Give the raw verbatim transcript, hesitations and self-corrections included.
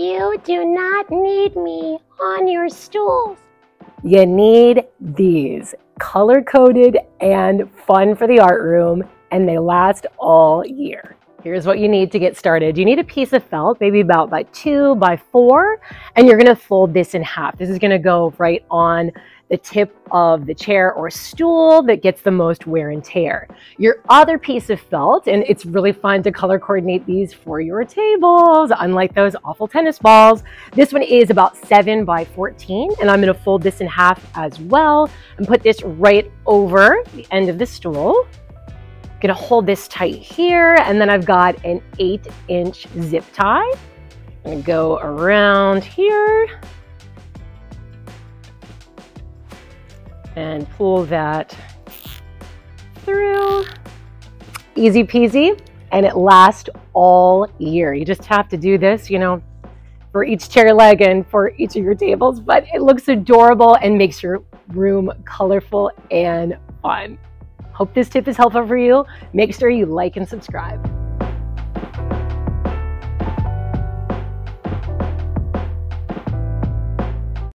You do not need me on your stools. You need these, color-coded and fun for the art room, and they last all year. Here's what you need to get started. You need a piece of felt, maybe about by two by four, and you're gonna fold this in half. This is gonna go right on the tip of the chair or stool that gets the most wear and tear. Your other piece of felt, and it's really fun to color coordinate these for your tables, unlike those awful tennis balls. This one is about seven by fourteen, and I'm gonna fold this in half as well and put this right over the end of the stool. Gonna hold this tight here, and then I've got an eight inch zip tie. I'm gonna go around here and pull that through. Easy peasy, and it lasts all year. You just have to do this, you know, for each chair leg and for each of your tables, but it looks adorable and makes your room colorful and fun. Hope this tip is helpful for you. Make sure you like and subscribe.